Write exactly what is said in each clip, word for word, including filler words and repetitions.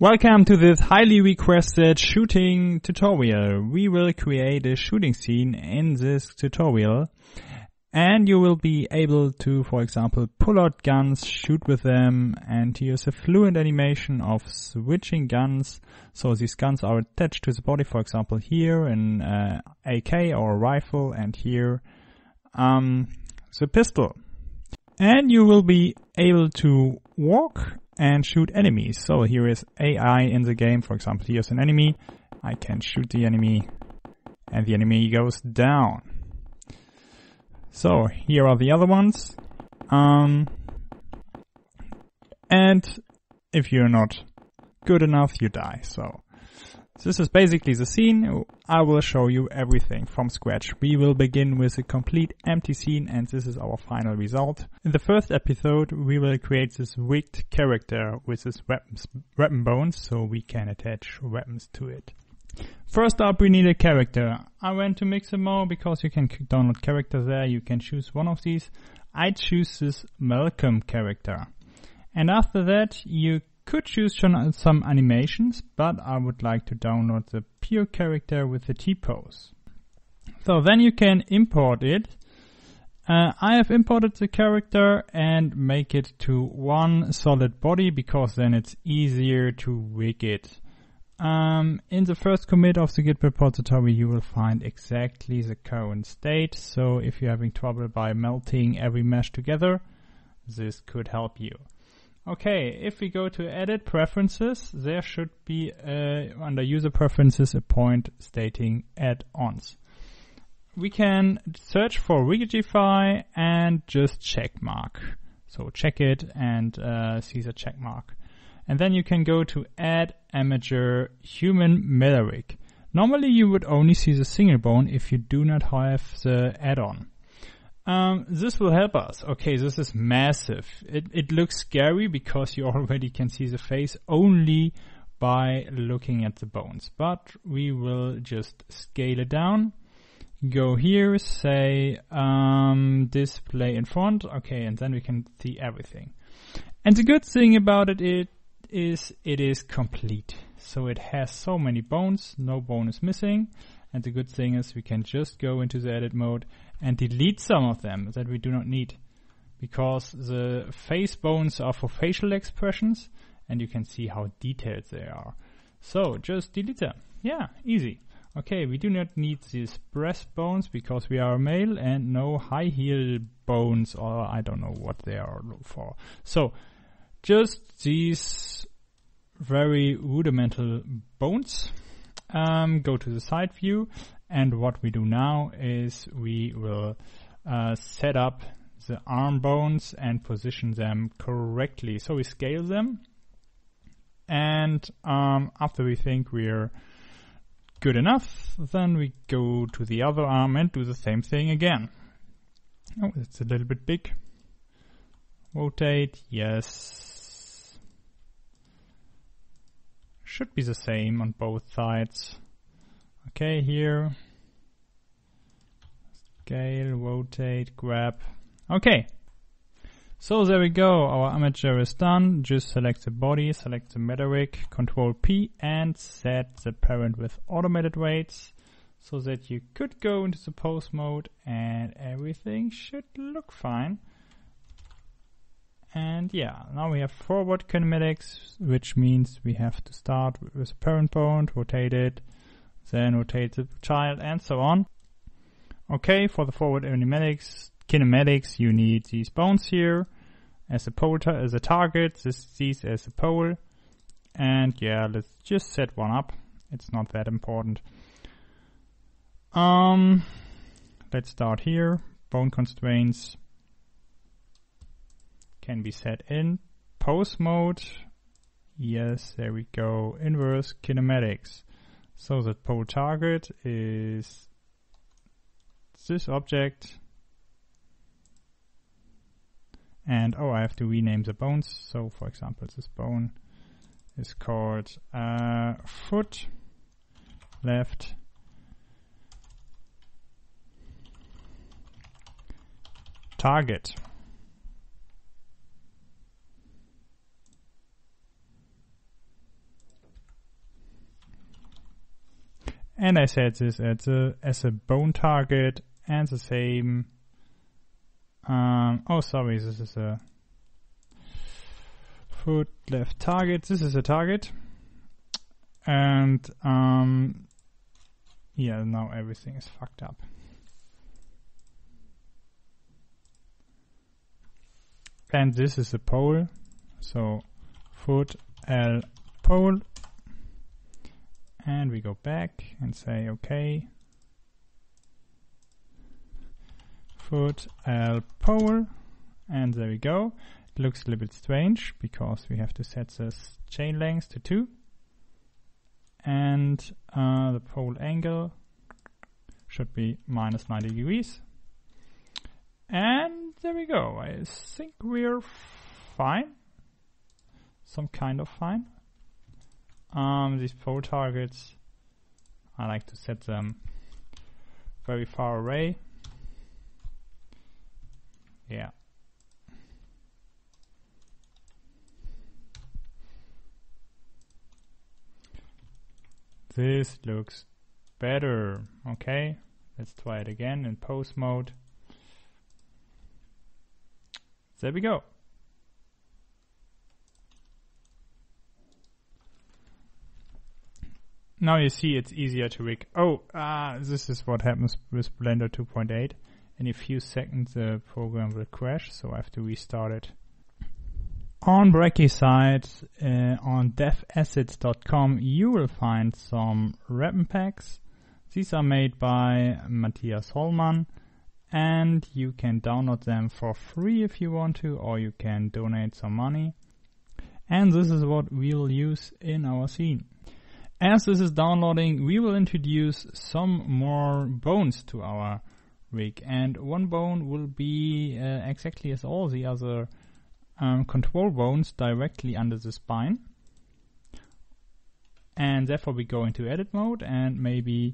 Welcome to this highly requested shooting tutorial. We will create a shooting scene in this tutorial and you will be able to, for example, pull out guns, shoot with them, and here's a fluid animation of switching guns. So these guns are attached to the body, for example, here an uh, A K or a rifle, and here um, the pistol. And you will be able to walk and shoot enemies. So here is A I in the game. For example, here's an enemy. I can shoot the enemy and the enemy goes down. So here are the other ones. Um, and if you're not good enough, you die. So this is basically the scene. I will show you everything from scratch. We will begin with a complete empty scene and this is our final result. In the first episode, we will create this rigged character with this weapons, weapon bones, so we can attach weapons to it. First up, we need a character. I went to Mixamo because you can download characters there. You can choose one of these. I choose this Malcolm character. And after that, you could choose some animations, but I would like to download the pure character with the T-pose. So then you can import it. Uh, I have imported the character and make it to one solid body because then it's easier to rig it. Um, in the first commit of the Git repository, you will find exactly the current state. So if you're having trouble by melting every mesh together, this could help you. Okay, if we go to edit preferences, there should be uh, under user preferences a point stating add-ons. We can search for Rigidify and just check mark. So check it and uh, see the check mark. And then you can go to add amateur human meloric. Normally you would only see the single bone if you do not have the add-on. Um, this will help us. Okay, this is massive. It, it looks scary because you already can see the face only by looking at the bones. But we will just scale it down. Go here, say um, display in front. Okay, and then we can see everything. And the good thing about it, it is it is complete. So it has so many bones, no bone is missing. And the good thing is we can just go into the edit mode and delete some of them that we do not need, because the face bones are for facial expressions and you can see how detailed they are. So just delete them. Yeah, easy. Okay, we do not need these breast bones because we are male, and no high heel bones, or I don't know what they are for. So just these very rudimental bones. Um, go to the side view, and what we do now is we will uh, set up the arm bones and position them correctly. So we scale them, and um, after we think we're good enough, then we go to the other arm and do the same thing again. Oh, it's a little bit big. Rotate, yes. Should be the same on both sides. Okay, here. Scale, rotate, grab. Okay. So there we go. Our amateur is done. Just select the body, select the metric, control P, and set the parent with automated weights so that you could go into the pose mode and everything should look fine. And yeah, now we have forward kinematics, which means we have to start with the parent bone, rotate it, then rotate the child, and so on. Okay, for the forward kinematics, kinematics you need these bones here as a pole, as a target, this, these as a pole. And yeah, let's just set one up. It's not that important. Um, let's start here. Bone constraints can be set in pose mode. Yes, there we go. Inverse kinematics. So the pole target is this object. And oh, I have to rename the bones. So for example, this bone is called uh, foot left. Target. And I set this as a, as a bone target, and the same. Um, oh, sorry, this is a foot left target. This is a target. And um, yeah, now everything is fucked up. And this is a pole. So foot L pole. And we go back and say, okay, foot L pole, and there we go. It looks a little bit strange because we have to set this chain length to two, and uh, the pole angle should be minus ninety degrees. And there we go. I think we're fine, some kind of fine. Um, these pole targets, I like to set them very far away. Yeah. This looks better. Okay, let's try it again in pose mode. There we go. Now you see it's easier to rig. Oh, ah, this is what happens with Blender two point eight. In a few seconds the program will crash, so I have to restart it. On Brecky's site, uh, on dev assets dot com, you will find some wrapping packs. These are made by Matthias Holman, and you can download them for free if you want to, or you can donate some money. And this is what we'll use in our scene. As this is downloading, we will introduce some more bones to our rig, and one bone will be uh, exactly as all the other um, control bones, directly under the spine, and therefore we go into edit mode and maybe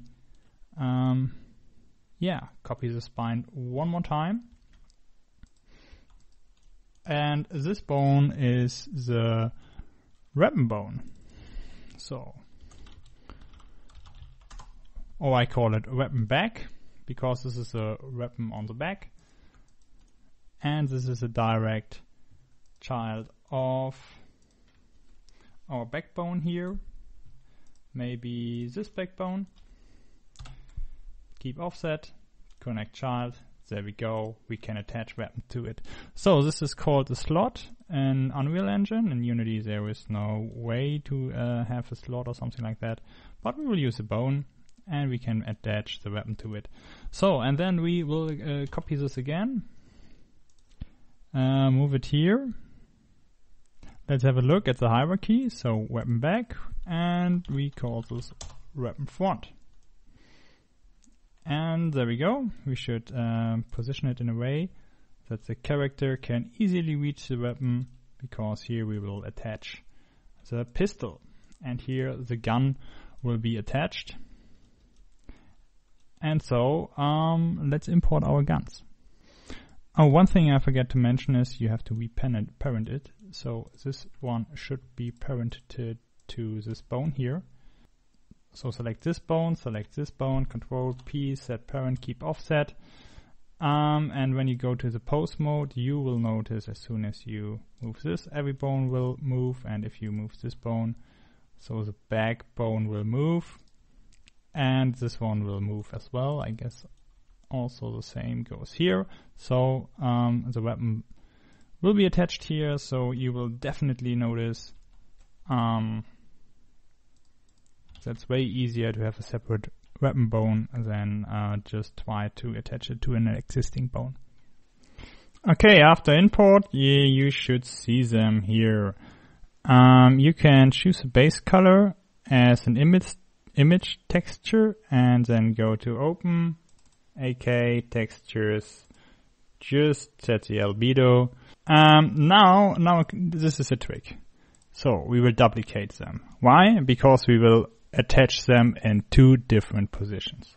um, yeah, copy the spine one more time. And this bone is the ribbon bone. So or I call it weapon back, because this is a weapon on the back. And this is a direct child of our backbone here. Maybe this backbone. Keep offset, connect child. There we go. We can attach weapon to it. So this is called a slot in Unreal Engine. In Unity there is no way to uh, have a slot or something like that. But we will use a bone, and we can attach the weapon to it. So, and then we will uh, copy this again, uh, move it here. Let's have a look at the hierarchy. So weapon back, and we call this weapon front. And there we go. We should uh, position it in a way that the character can easily reach the weapon, because here we will attach the pistol, and here the gun will be attached. And so, um, let's import our guns. Oh, one thing I forget to mention is you have to reparent it. So this one should be parented to this bone here. So select this bone, select this bone, control P, set parent, keep offset. Um, and when you go to the pose mode, you will notice as soon as you move this, every bone will move. And if you move this bone, so the back bone will move. And this one will move as well. I guess also the same goes here. So um, the weapon will be attached here. So you will definitely notice um, that's way easier to have a separate weapon bone than uh, just try to attach it to an existing bone. Okay, after import, yeah, you should see them here. Um, you can choose a base color as an image. image texture, and then go to open, A K textures, just set the albedo. Um, now, now this is a trick. So we will duplicate them. Why? Because we will attach them in two different positions.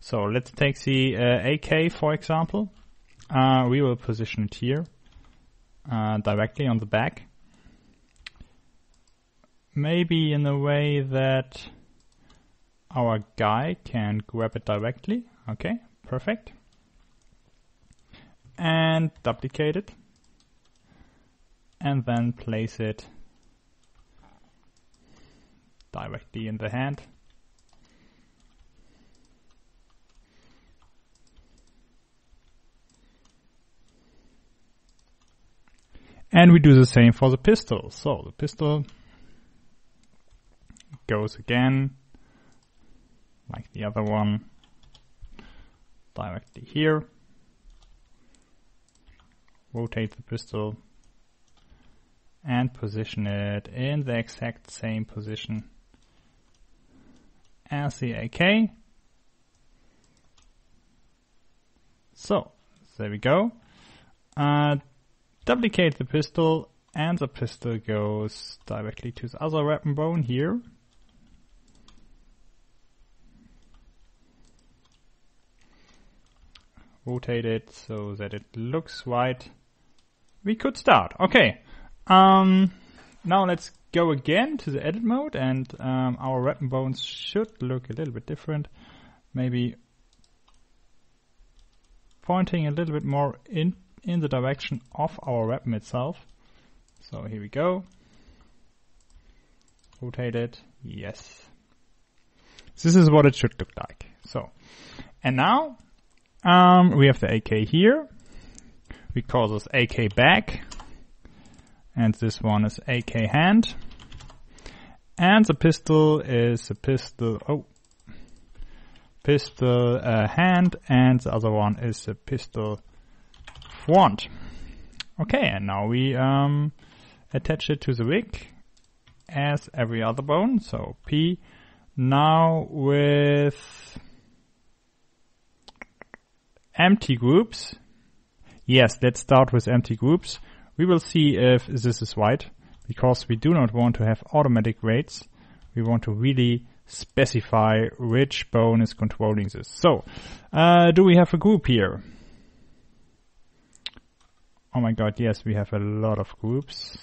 So let's take the uh, A K for example. Uh, we will position it here, uh, directly on the back. Maybe in a way that our guy can grab it directly. Okay, perfect. And duplicate it. And then place it directly in the hand. And we do the same for the pistol. So the pistol goes again, like the other one, directly here. Rotate the pistol and position it in the exact same position as the A K. So there we go. Uh, Duplicate the pistol, and the pistol goes directly to the other weapon bone here. Rotate it so that it looks right. We could start. Okay. Um, now let's go again to the edit mode, and um, our weapon bones should look a little bit different. Maybe pointing a little bit more in. in the direction of our weapon itself. So here we go. Rotate it. Yes. This is what it should look like. So, and now um, we have the A K here. We call this A K back. And this one is A K hand. And the pistol is a pistol. Oh. Pistol uh, hand. And the other one is a pistol want. Okay, and now we um, attach it to the rig as every other bone. So P now with empty groups. Yes, let's start with empty groups. We will see if this is right, because we do not want to have automatic rates. We want to really specify which bone is controlling this. So uh, do we have a group here? Oh my god, yes, we have a lot of groups.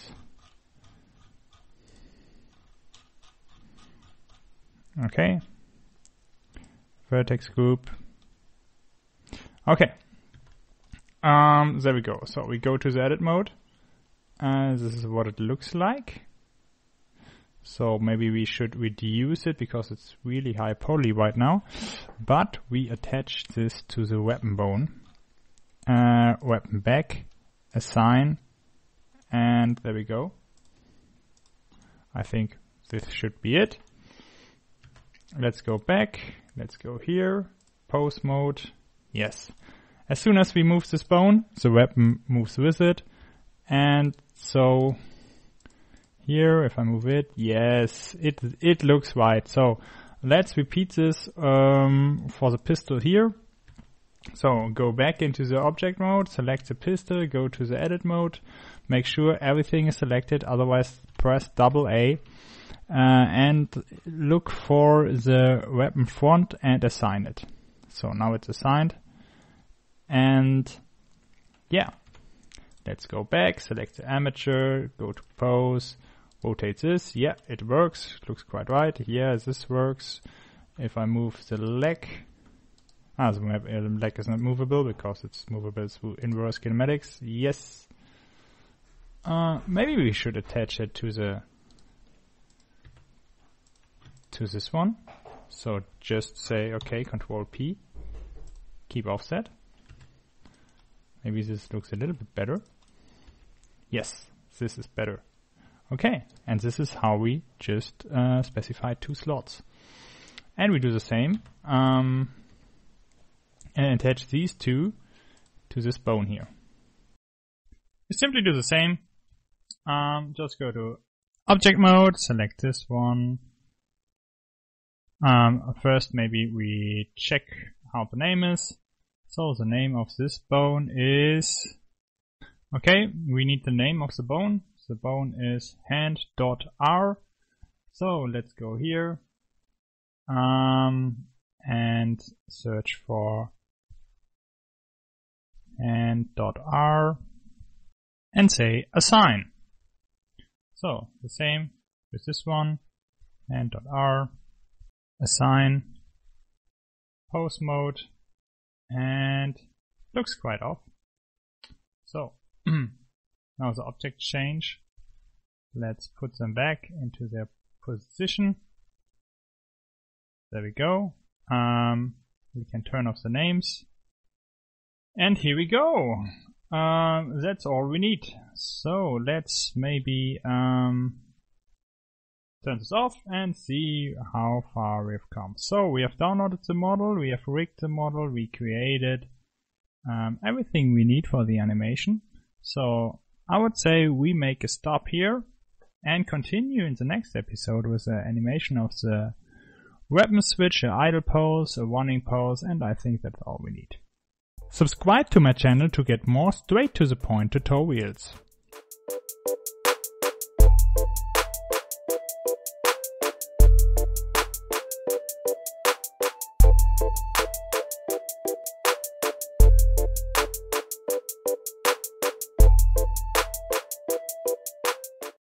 Okay. Vertex group. Okay. Um, there we go. So we go to the edit mode. Uh, this is what it looks like. So maybe we should reduce it because it's really high poly right now. But we attach this to the weapon bone. Uh, weapon back. Assign, and there we go. I think this should be it. Let's go back. Let's go here. Pose mode. Yes. As soon as we move this bone, the weapon moves with it. And so here, if I move it, yes, it it looks right. So let's repeat this um, for the pistol here. So go back into the object mode, select the pistol, go to the edit mode, make sure everything is selected, otherwise press double A uh, and look for the weapon front and assign it. So now it's assigned, and yeah, let's go back, select the amateur, go to pose, rotate this, yeah, it works, looks quite right, yeah, this works. If I move the leg, Ah, the leg is not movable because it's movable through inverse kinematics. Yes. Uh, maybe we should attach it to the to this one. So just say okay, Control P, keep offset. Maybe this looks a little bit better. Yes, this is better. Okay, and this is how we just uh, specify two slots, and we do the same. Um, and attach these two to this bone here. You simply do the same. Um, just go to object mode, select this one. Um, first, maybe we check how the name is. So the name of this bone is... Okay, we need the name of the bone. The bone is hand dot R. So let's go here. Um, and search for hand dot R and say assign. So the same with this one, hand dot R, assign, pose mode, and looks quite off. So now the object change. Let's put them back into their position. There we go. Um, we can turn off the names. And here we go. Um, that's all we need. So let's maybe um, turn this off and see how far we've come. So we have downloaded the model, we have rigged the model, we created um, everything we need for the animation. So I would say we make a stop here and continue in the next episode with the animation of the weapon switch, an idle pose, a warning pose, and I think that's all we need. Subscribe to my channel to get more straight to the point tutorials.